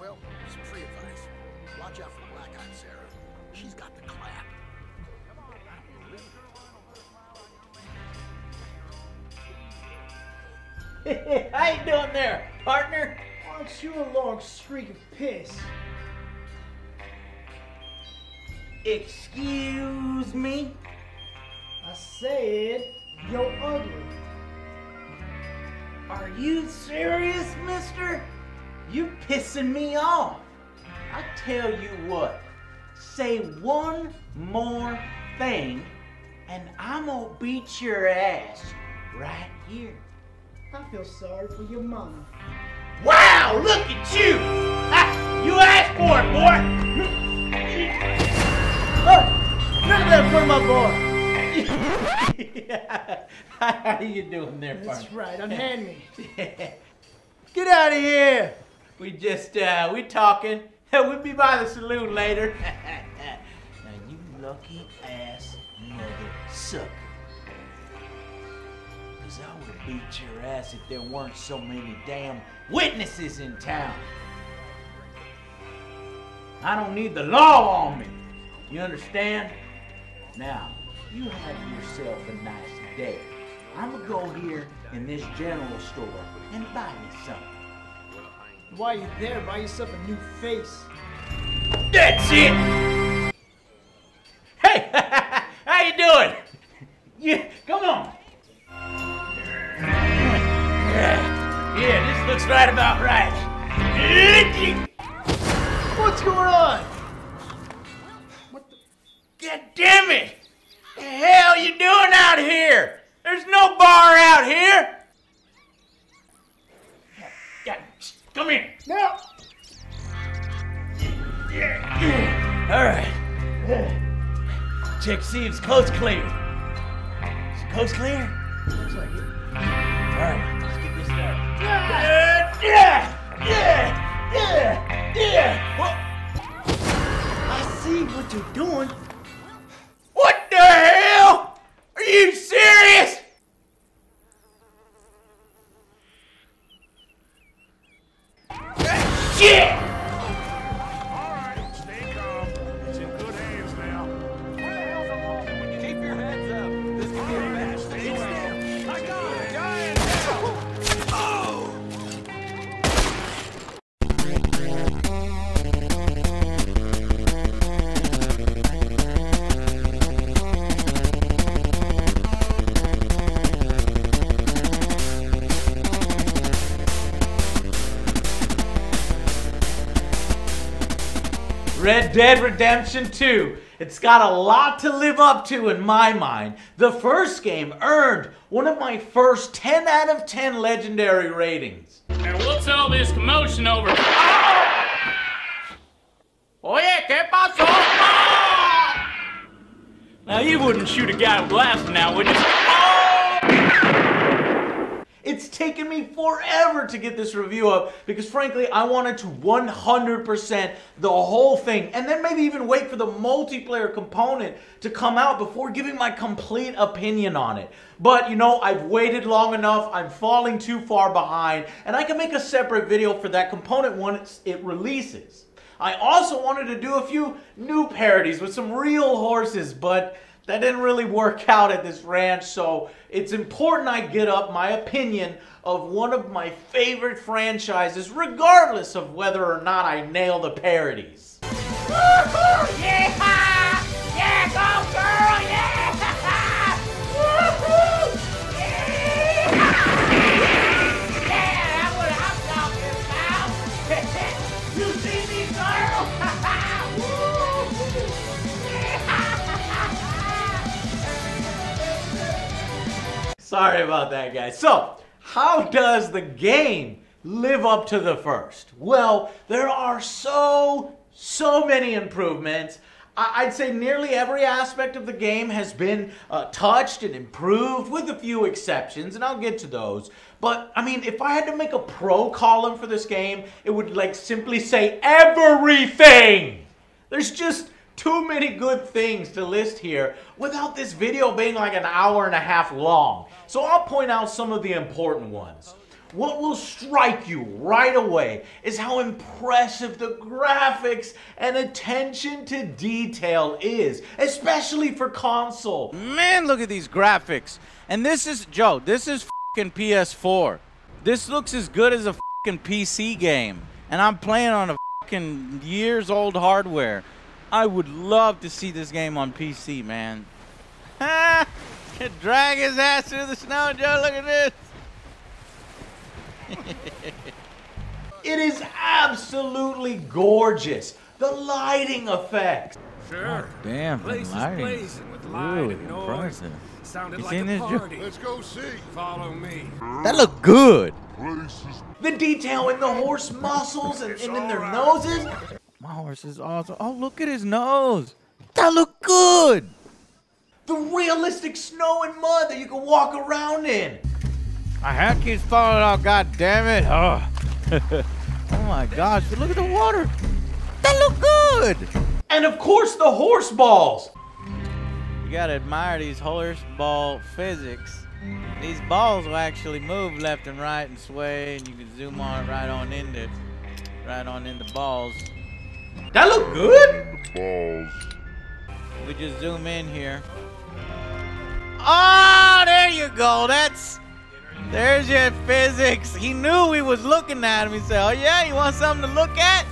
Well, some free advice. Watch out for the black-eyed Sarah. She's got the clap. How you doing there, partner? Aren't you a long streak of piss? Excuse me? I said, you're ugly. Are you serious, mister? You're pissing me off. I tell you what, say one more thing and I'm gonna beat your ass right here. I feel sorry for your mama. Wow, look at you! Ha, you asked for it, boy! Oh, none of that for my boy! Yeah. How you doing there, partner? That's right, unhand me. Yeah. Get out of here! We just, we talking. We'll be by the saloon later. Now you lucky ass mother sucker. Cause I would beat your ass if there weren't so many damn witnesses in town. I don't need the law on me. You understand? Now, you have yourself a nice day. I'm gonna go here in this general store and buy me something. While you're there, buy yourself a new face. That's it! Hey! How you doing? Yeah, come on! Yeah, this looks right about right. What's going on? What the? God damn it! What the hell you doing out here? There's no bar out here! God, come here! No! Alright. Check to see if it's coast clear. Is the coast clear? Looks like it. Alright, let's get this started. Yeah! Well, I see what you're doing. What the hell? Are you serious? Shit! Alright, stay calm. It's in good hands now. Where the hell's the wall? When you keep your heads up, this could be a bad situation. I got it! Red Dead Redemption 2. It's got a lot to live up to in my mind. The first game earned one of my first 10 out of 10 legendary ratings. And what's all this commotion over? Oye, ¿qué pasó? Now you wouldn't shoot a guy with blasting now, would you? It's taken me forever to get this review up because frankly I wanted to 100% the whole thing and then maybe even wait for the multiplayer component to come out before giving my complete opinion on it. But you know, I've waited long enough, I'm falling too far behind, and I can make a separate video for that component once it releases. I also wanted to do a few new parodies with some real horses, but that didn't really work out at this ranch, so it's important I get up my opinion of one of my favorite franchises, regardless of whether or not I nail the parodies. Woo-hoo! Yeah! Yeah, go girl! Yeah! Woo-hoo! Yeah! Yeah, that's what I'm talking about! You see me, girl? Woo-hoo! Sorry about that, guys. So, how does the game live up to the first? Well, there are so many improvements. I'd say nearly every aspect of the game has been touched and improved, with a few exceptions, and I'll get to those. But, I mean, if I had to make a pro column for this game, it would, like, simply say everything! There's just too many good things to list here without this video being like an hour and a half long. So I'll point out some of the important ones. What will strike you right away is how impressive the graphics and attention to detail is, especially for console. Man, look at these graphics. And this is, Joe, this is f***ing PS4. This looks as good as a f***ing PC game. And I'm playing on a f***ing years-old hardware. I would love to see this game on PC, man. Ha! Drag his ass through the snow, Joe, look at this. It is absolutely gorgeous. The lighting effects. Sure. Oh, damn, the lighting is really impressive. You seen this, Joe? Let's go see. Follow me. That looked good. The detail in the horse muscles and in their noses. My horse is awesome. Oh, look at his nose. That looked good. The realistic snow and mud that you can walk around in. My hair keeps falling off, god damn it. Oh. Oh my gosh, but look at the water. That look good. And of course the horse balls. You gotta admire these horse ball physics. These balls will actually move left and right and sway, and you can zoom on right on into balls. That look good? Balls. We just zoom in here. Oh, there you go. There's your physics. He knew we was looking at him. He said, oh yeah, you want something to look at?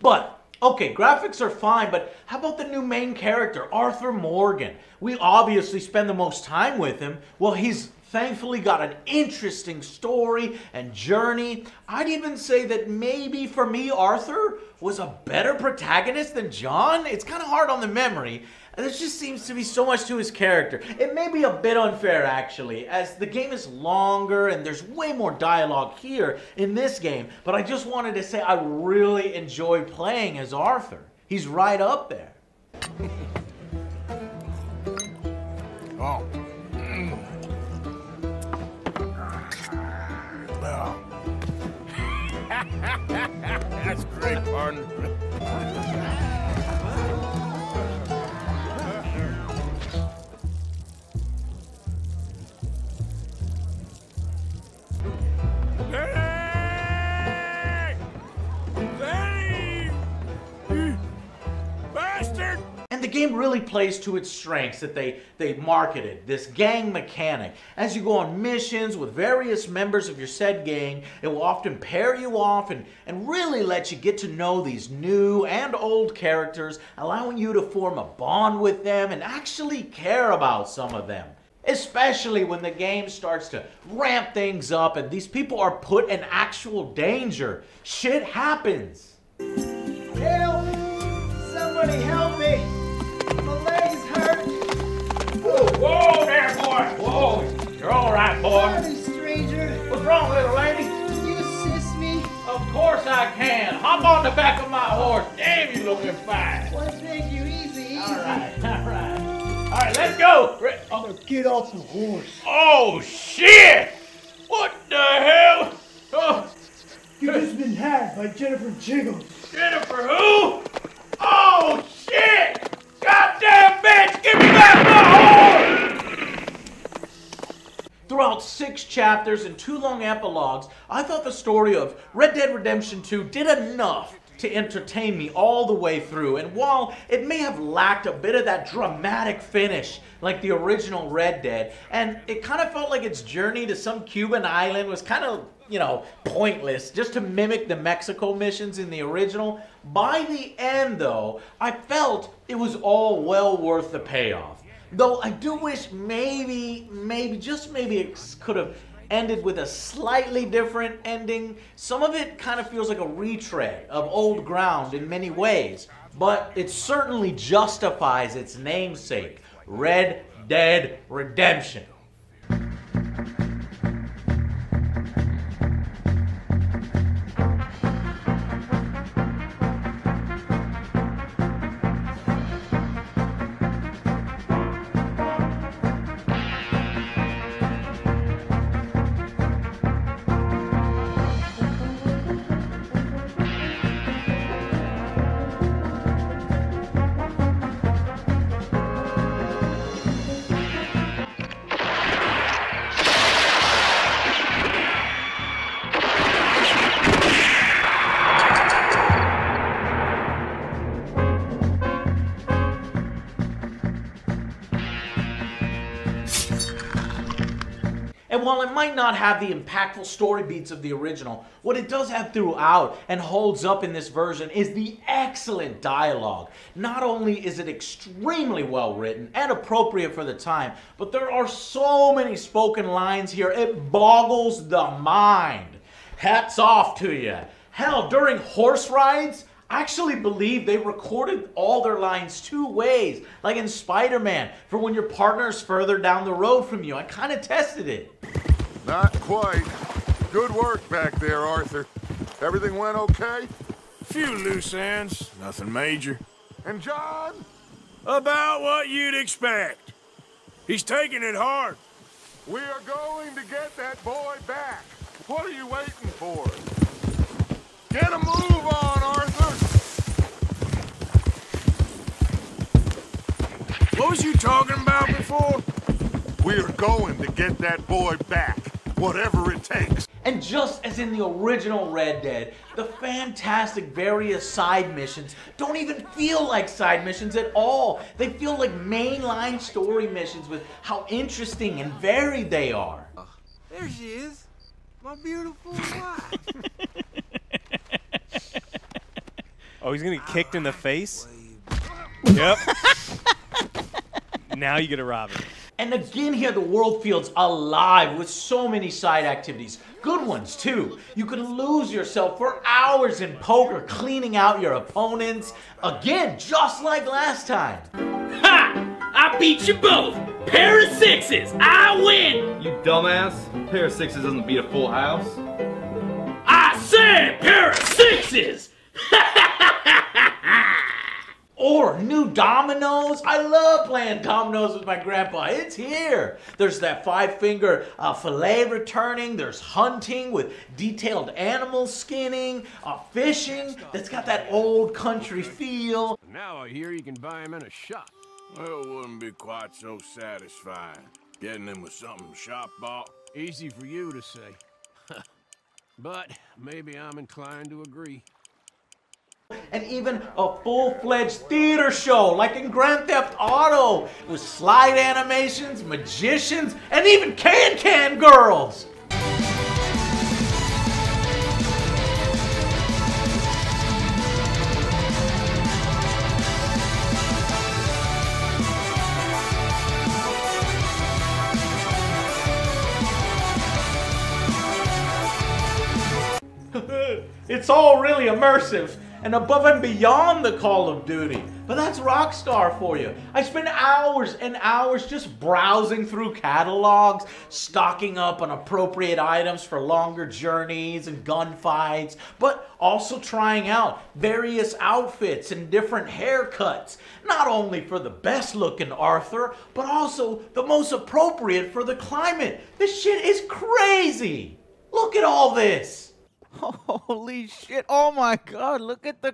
But, okay, graphics are fine, but how about the new main character, Arthur Morgan? We obviously spend the most time with him. Well, he's thankfully got an interesting story and journey. I'd even say that maybe for me, Arthur was a better protagonist than John. It's kind of hard on the memory. There just seems to be so much to his character. It may be a bit unfair, actually, as the game is longer and there's way more dialogue here in this game, but I just wanted to say I really enjoy playing as Arthur. He's right up there. Oh. That's great, pardon. And the game really plays to its strengths that they marketed, this gang mechanic. As you go on missions with various members of your said gang, it will often pair you off and really let you get to know these new and old characters, allowing you to form a bond with them and actually care about some of them. Especially when the game starts to ramp things up and these people are put in actual danger. Shit happens. Help! Somebody help me! My leg's hurt! Whoa there, boy! Whoa! You're all right, boy! Sorry, stranger! What's wrong, little lady? Can you assist me? Of course I can! Hop on the back of my horse! Damn, you looking fine! Well, thank you. Easy, easy! All right. All right, let's go! Oh, get off the horse. Oh, shit! What the hell? Oh. You've just been had by Jennifer Jiggles. Jennifer who? Oh, shit! Goddamn bitch! Give me back my horse! Throughout 6 chapters and 2 long epilogues, I thought the story of Red Dead Redemption 2 did enough to entertain me all the way through, and while it may have lacked a bit of that dramatic finish like the original Red Dead, and it kind of felt like its journey to some Cuban island was kind of, you know, pointless just to mimic the Mexico missions in the original, by the end though, I felt it was all well worth the payoff. Though I do wish maybe, just maybe it could have ended with a slightly different ending. Some of it kind of feels like a retread of old ground in many ways, but it certainly justifies its namesake, Red Dead Redemption. And while it might not have the impactful story beats of the original, what it does have throughout and holds up in this version is the excellent dialogue. Not only is it extremely well written and appropriate for the time, but there are so many spoken lines here, it boggles the mind. Hats off to you. Hell, during horse rides, I actually believe they recorded all their lines two ways, like in Spider-Man, for when your partner's further down the road from you. I kind of tested it. Not quite. Good work back there, Arthur. Everything went okay? Few loose ends, nothing major. And John? About what you'd expect. He's taking it hard. We are going to get that boy back. What are you waiting for? Get a move on, Arthur! What was you talking about before? We're going to get that boy back, whatever it takes. And just as in the original Red Dead, the fantastic various side missions don't even feel like side missions at all. They feel like mainline story missions with how interesting and varied they are. There she is, my beautiful wife. Oh, he's gonna get kicked in the face? Yep. Now you get a robbery. And again here, the world feels alive with so many side activities. Good ones, too. You could lose yourself for hours in poker, cleaning out your opponents. Again, just like last time. Ha! I beat you both! Pair of sixes! I win! You dumbass. A pair of sixes doesn't beat a full house. I said pair of sixes! Or new dominoes. I love playing dominoes with my grandpa. It's here. There's that five-finger fillet returning. There's hunting with detailed animal skinning. Fishing that's got that old country feel. Now I hear you can buy him in a shop. Well, it wouldn't be quite so satisfying getting him with something shop bought. Easy for you to say. But maybe I'm inclined to agree. And even a full-fledged theater show, like in Grand Theft Auto, with slide animations, magicians, and even can-can girls! It's all really immersive. And above and beyond the Call of Duty. But that's Rockstar for you. I spend hours and hours just browsing through catalogs, stocking up on appropriate items for longer journeys and gunfights, but also trying out various outfits and different haircuts, not only for the best looking Arthur, but also the most appropriate for the climate. This shit is crazy. Look at all this. Holy shit, oh my god, look at the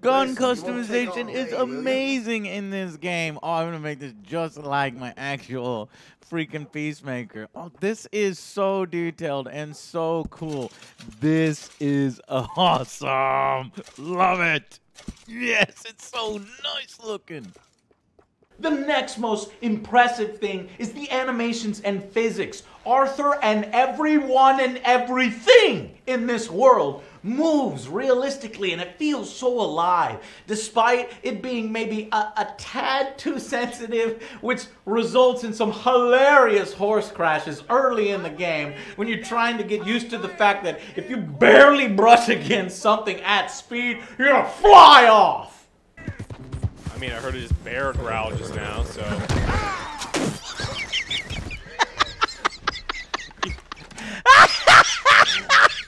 gun customization is amazing in this game. Oh, I'm gonna make this just like my actual freaking Peacemaker. Oh, this is so detailed and so cool. This is awesome. Love it. Yes, it's so nice looking. The next most impressive thing is the animations and physics. Arthur and everyone and everything in this world moves realistically, and it feels so alive, despite it being maybe a tad too sensitive, which results in some hilarious horse crashes early in the game when you're trying to get used to the fact that if you barely brush against something at speed, you're gonna fly off! I mean, I heard his bear growl just now, so...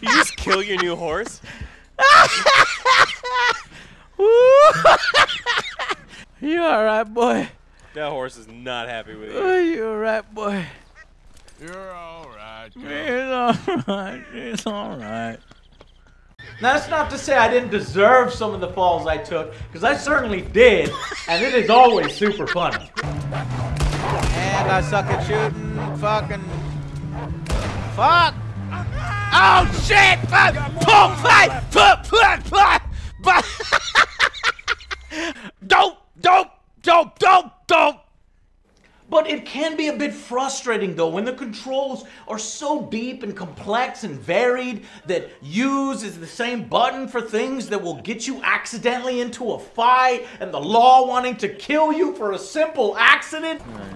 you just kill your new horse? You alright, boy? That horse is not happy with you. Oh, you alright, boy? You're alright, girl. It's alright. It's alright. Now, that's not to say I didn't deserve some of the falls I took, because I certainly did, and it is always super funny. And I suck at shooting, fucking... Fuck! Oh, shit! Don't! But it can be a bit frustrating though when the controls are so deep and complex and varied that use is the same button for things that will get you accidentally into a fight and the law wanting to kill you for a simple accident. All right,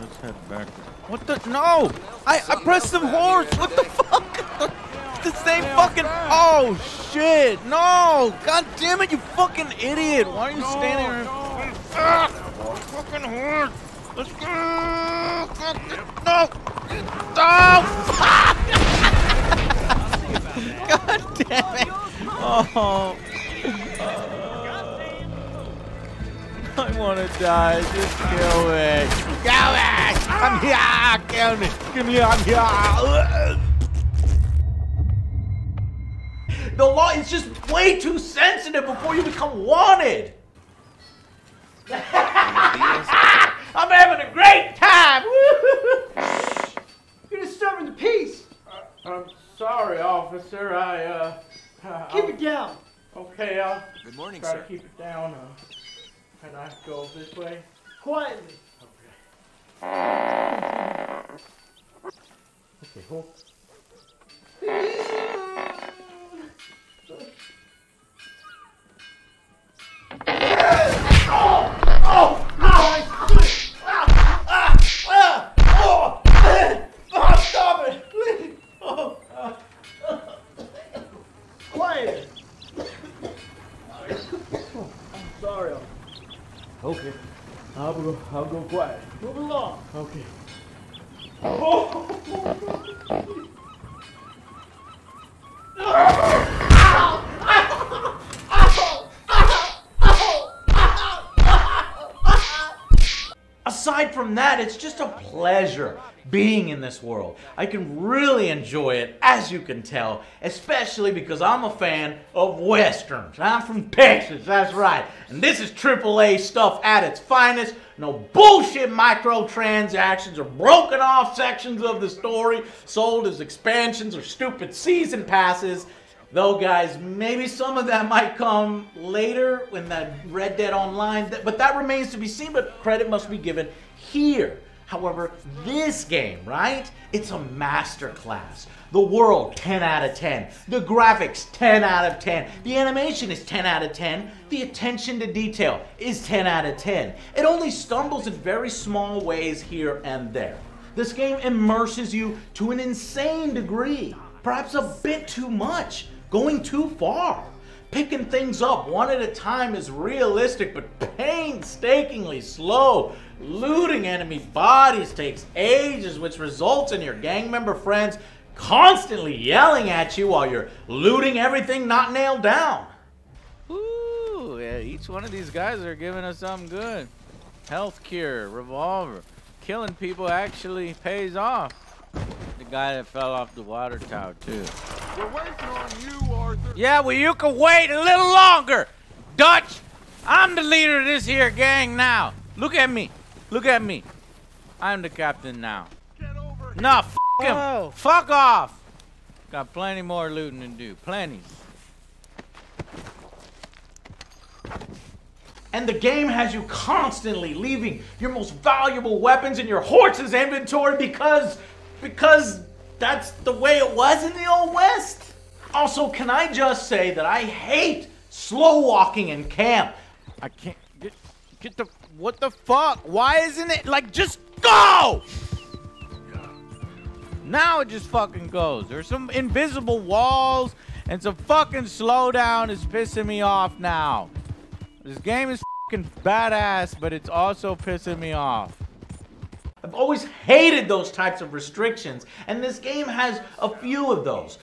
let's head back. What the? No! I pressed some horse! What the fuck? The same fucking... Oh shit! No! God damn it, you fucking idiot! Why are you standing here? Fucking horse! Let's go! No! No! God damn it! Oh! I wanna die. Just kill me! Kill me! I'm here! Kill me! Give me! I'm here! The law is just way too sensitive before you become wanted. I'm having a great time! You're disturbing the peace! I'm sorry, officer. Keep it down! Okay, Good morning, sir. Keep it down. Can I go this way? Quietly! Okay. Okay, hold. Oh! Oh! Oh! Okay, I'll go quiet. Move along. Okay. Oh. Aside from that, it's just a pleasure being in this world. I can really enjoy it, as you can tell, especially because I'm a fan of Westerns. I'm from Texas, that's right. And this is AAA stuff at its finest. No bullshit microtransactions or broken off sections of the story sold as expansions or stupid season passes. Though, guys, maybe some of that might come later when that Red Dead Online, but that remains to be seen, but credit must be given here. However, this game, right? It's a masterclass. The world, 10 out of 10. The graphics, 10 out of 10. The animation is 10 out of 10. The attention to detail is 10 out of 10. It only stumbles in very small ways here and there. This game immerses you to an insane degree. Perhaps a bit too much, going too far. Picking things up one at a time is realistic but painstakingly slow. Looting enemy bodies takes ages, which results in your gang member friends constantly yelling at you while you're looting everything not nailed down. Ooh, yeah, each one of these guys are giving us something good. Health cure, revolver. Killing people actually pays off. Guy that fell off the water tower too. We're waiting on you, Arthur. Yeah, well you can wait a little longer, Dutch. I'm the leader of this here gang now. Look at me, look at me. I'm the captain now. Get over here. Nah, f**k him. Fuck off. Got plenty more looting to do, plenty. And the game has you constantly leaving your most valuable weapons in your horse's inventory because that's the way it was in the Old West. Also, can I just say that I hate slow walking in camp. I can't get the, what the fuck? Why isn't it like, just go? Now it just fucking goes. There's some invisible walls and some fucking slowdown is pissing me off now. This game is fucking badass, but it's also pissing me off. I've always hated those types of restrictions, and this game has a few of those.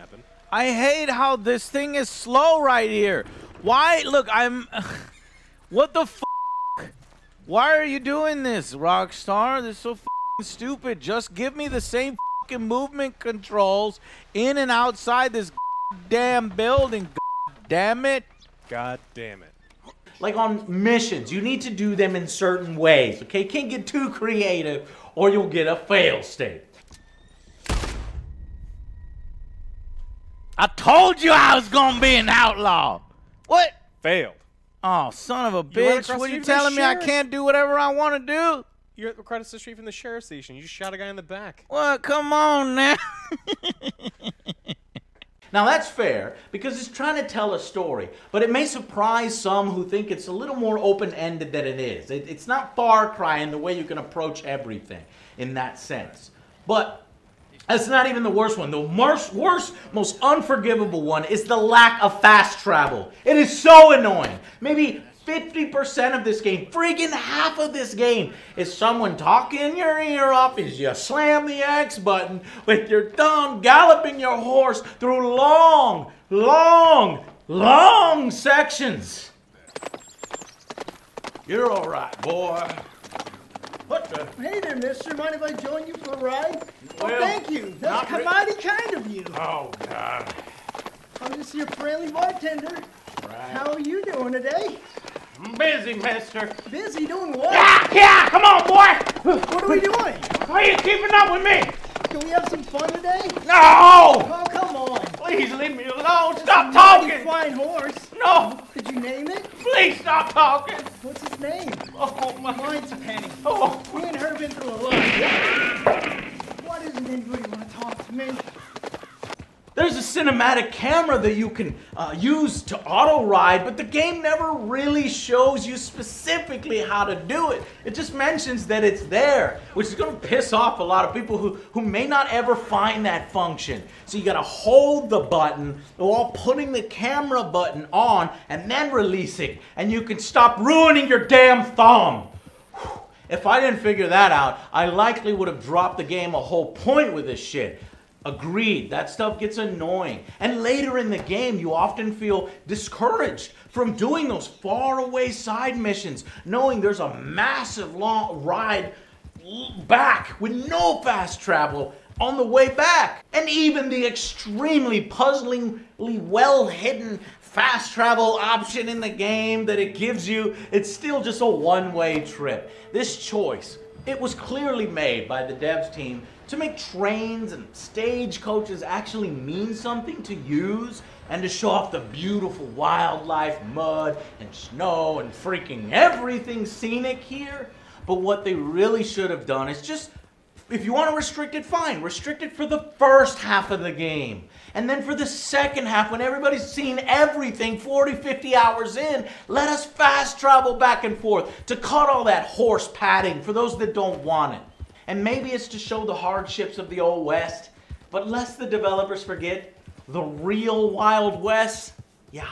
I hate how this thing is slow right here. Why? Look, I'm... What the fuck? Why are you doing this, Rockstar? This is so fucking stupid. Just give me the same fucking movement controls in and outside this damn building. God damn it. God damn it. Like on missions, you need to do them in certain ways, okay? Can't get too creative or you'll get a fail state. I told you I was gonna be an outlaw. What? Failed. Oh, son of a bitch. What are you telling me? I can't do whatever I want to do? You're across the street from the sheriff's station. You just shot a guy in the back. Well, come on now. Now that's fair, because it's trying to tell a story, but it may surprise some who think it's a little more open-ended than it is. It's not Far Cry in the way you can approach everything in that sense. But that's not even the worst one. The worst, most unforgivable one is the lack of fast travel. It is so annoying. Maybe 50% of this game, friggin' half of this game, is someone talking your ear off as you slam the X button with your thumb, galloping your horse through long, long, long sections. You're all right, boy. What the? Hey there, mister. Mind if I join you for a ride? Well, oh, thank you. That's mighty kind of you. Oh, God. I'm just your friendly bartender. Right. How are you doing today? I'm busy, mister. Busy doing what? Yeah, come on, boy! What are we doing? Why are you keeping up with me? Can we have some fun today? No! Oh, come on. Please leave me alone. Stop talking! That's a fine horse. No! Did you name it? Please stop talking! What's his name? Oh, my... Mine's Penny. Oh. Me and her have been through a lot. Why doesn't anybody want to talk to me? There's a cinematic camera that you can use to auto-ride, but the game never really shows you specifically how to do it. It just mentions that it's there, which is going to piss off a lot of people who may not ever find that function. So you got to hold the button while putting the camera button on and then releasing, and you can stop ruining your damn thumb. Whew. If I didn't figure that out, I likely would have dropped the game a whole point with this shit. Agreed, that stuff gets annoying. And later in the game, you often feel discouraged from doing those faraway side missions, knowing there's a massive long ride back with no fast travel on the way back. And even the extremely puzzlingly well-hidden fast travel option in the game that it gives you, it's still just a one-way trip. This choice, it was clearly made by the devs team to make trains and stagecoaches actually mean something to use and to show off the beautiful wildlife, mud and snow and freaking everything scenic here. But what they really should have done is just, if you want to restrict it, fine. Restrict it for the first half of the game. And then for the second half, when everybody's seen everything 40, 50 hours in, let us fast travel back and forth to cut all that horse padding for those that don't want it. And maybe it's to show the hardships of the Old West, but lest the developers forget, the real Wild West, yeah,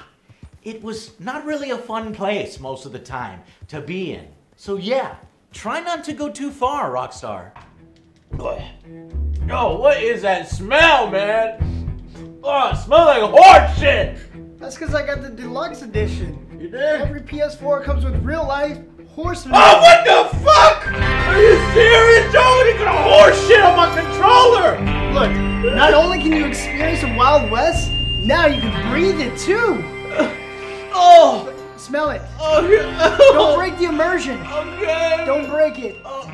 it was not really a fun place most of the time to be in. So yeah, try not to go too far, Rockstar. Oh, what is that smell, man? Oh, it smells like horse shit! That's because I got the deluxe edition. You did? Every PS4 comes with real life horsemen. Oh, what the fuck? Are you serious, Joe? You got horse shit on my controller! Look, not only can you experience the Wild West, now you can breathe it too! Oh! Look, smell it. Oh, yeah. Don't break the immersion. Okay. Don't break it. Oh,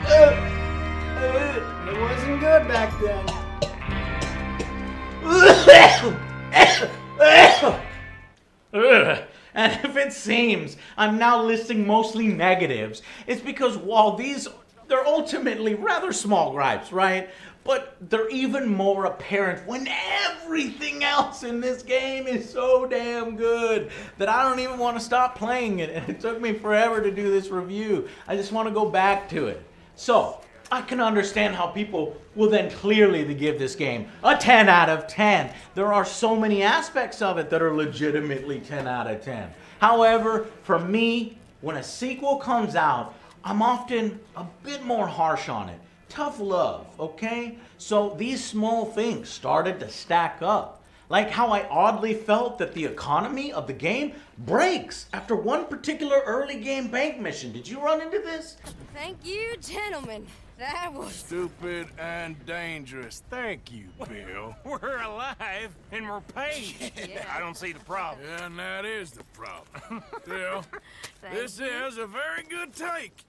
it wasn't good back then. And if it seems I'm now listing mostly negatives, it's because while these, they're ultimately rather small gripes, right? But they're even more apparent when everything else in this game is so damn good that I don't even want to stop playing it. And it took me forever to do this review. I just want to go back to it. So I can understand how people will then clearly give this game a 10 out of 10. There are so many aspects of it that are legitimately 10 out of 10. However, for me, when a sequel comes out, I'm often a bit more harsh on it. Tough love, okay? So these small things started to stack up. Like how I oddly felt that the economy of the game breaks after one particular early game bank mission. Did you run into this? Thank you, gentlemen. That was stupid and dangerous. Thank you, Bill. We're alive and we're paid. Yeah. I don't see the problem. Yeah, and that is the problem. Bill, this is a very good take.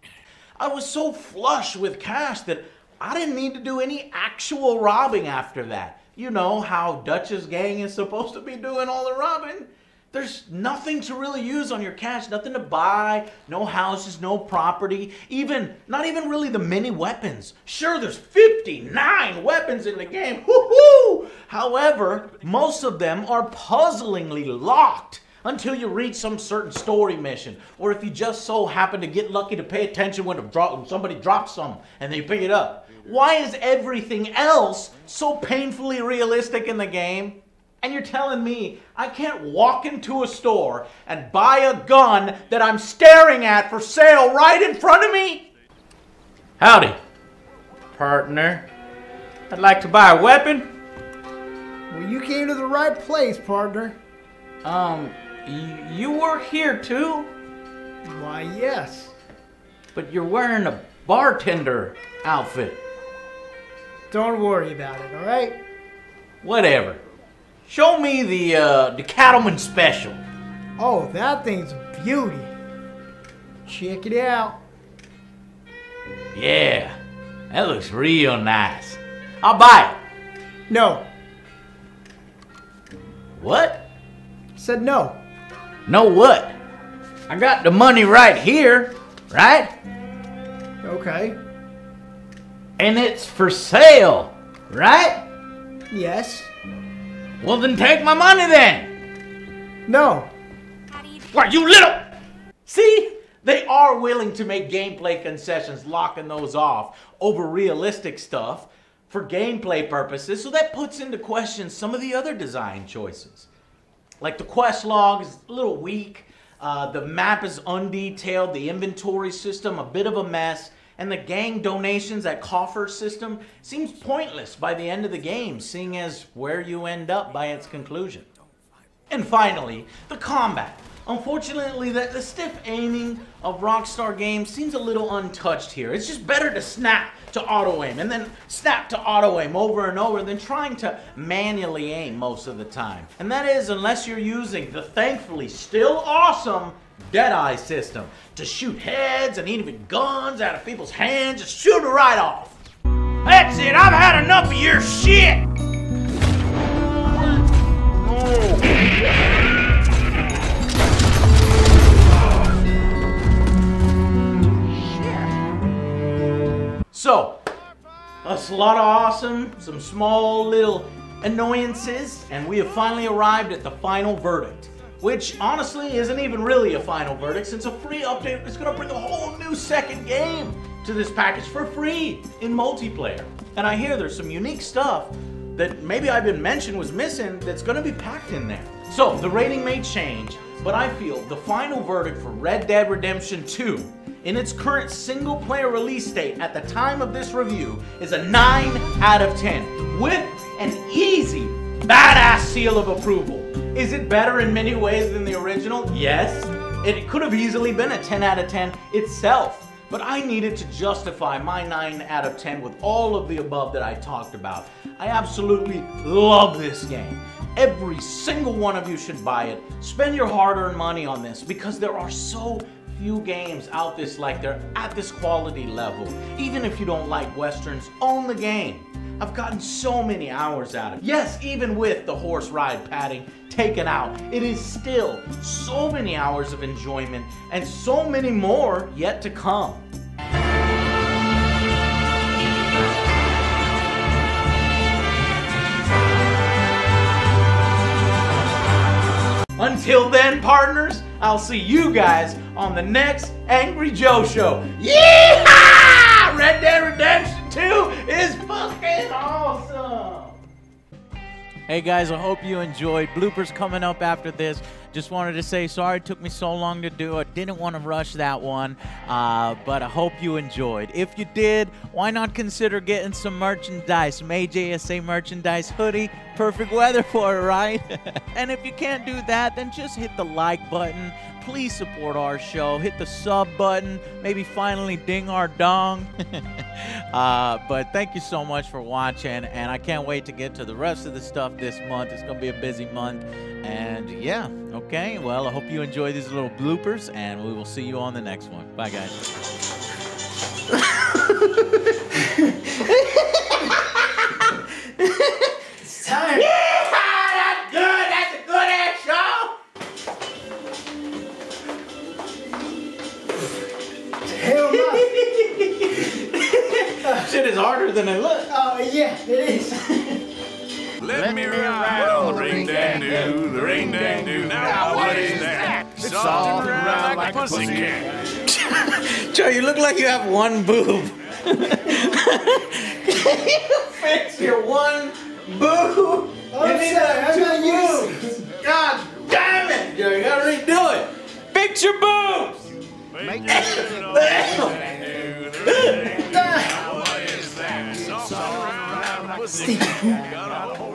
I was so flush with cash that I didn't need to do any actual robbing after that. You know how Dutch's gang is supposed to be doing all the robbing. There's nothing to really use on your cash, nothing to buy, no houses, no property, even, not even really the mini weapons. Sure, there's 59 weapons in the game, woohoo! However, most of them are puzzlingly locked until you reach some certain story mission, or if you just so happen to get lucky to pay attention when somebody drops some and they pick it up. Why is everything else so painfully realistic in the game? And you're telling me I can't walk into a store and buy a gun that I'm staring at for sale right in front of me? Howdy, partner. I'd like to buy a weapon. Well, you came to the right place, partner. You work here too? Why, yes. But you're wearing a bartender outfit. Don't worry about it, all right? Whatever. Show me the Cattleman Special. Oh, that thing's a beauty. Check it out. Yeah, that looks real nice. I'll buy it. No. What? Said no. No what? I got the money right here, right? Okay. And it's for sale, right? Yes. Well, then take my money then. No. Why, you little... See? They are willing to make gameplay concessions, locking those off over realistic stuff for gameplay purposes. So that puts into question some of the other design choices. Like the quest log is a little weak. The map is undetailed. The inventory system, a bit of a mess. And the gang donations, that coffer system, seems pointless by the end of the game, seeing as where you end up by its conclusion. And finally, the combat. Unfortunately, the stiff aiming of Rockstar games seems a little untouched here. It's just better to snap to auto-aim and then snap to auto-aim over and over than trying to manually aim most of the time. And that is unless you're using the thankfully still awesome Deadeye system to shoot heads and even guns out of people's hands. Just shoot it right off. That's it. I've had enough of your shit. Oh. So, that's a lot of awesome, some small little annoyances, and we have finally arrived at the final verdict. Which, honestly, isn't even really a final verdict, since a free update is going to bring a whole new second game to this package for free in multiplayer. And I hear there's some unique stuff that maybe I've been mentioned was missing that's going to be packed in there. So, the rating may change, but I feel the final verdict for Red Dead Redemption 2 in its current single-player release date at the time of this review is a 9 out of 10 with an easy, badass seal of approval. Is it better in many ways than the original? Yes. It could have easily been a 10 out of 10 itself, but I needed to justify my 9 out of 10 with all of the above that I talked about. I absolutely love this game. Every single one of you should buy it. Spend your hard-earned money on this because there are so few games out this like they're at this quality level. Even if you don't like Westerns, own the game. I've gotten so many hours out of it. Yes, even with the horse ride padding taken out, it is still so many hours of enjoyment and so many more yet to come. Until then, partners, I'll see you guys on the next Angry Joe Show. Yeehaw! Red Dead Redemption 2 is fucking awesome! Hey guys, I hope you enjoyed. Bloopers coming up after this. Just wanted to say sorry it took me so long to do. I didn't want to rush that one, but I hope you enjoyed. If you did, why not consider getting some merchandise, some AJSA merchandise hoodie. Perfect weather for it, right? And if you can't do that, then just hit the like button. Please support our show. Hit the sub button. Maybe finally ding our dong. But thank you so much for watching, and I can't wait to get to the rest of the stuff this month. It's going to be a busy month. And yeah, okay. Well, I hope you enjoy these little bloopers, and we will see you on the next one. Bye, guys. It's time. Yeah, that's good. That's a good ass show. harder than it looks. Oh, yeah, it is. Let me ride on the ring-dang-doo, the ring-dang-doo. Now what is that? It's all around like a pussycat. Joe, you look like you have one boob. Can you fix your one boob? You need two boobs. God damn it, Joe, you gotta redo it. Fix your boobs. Make Steve.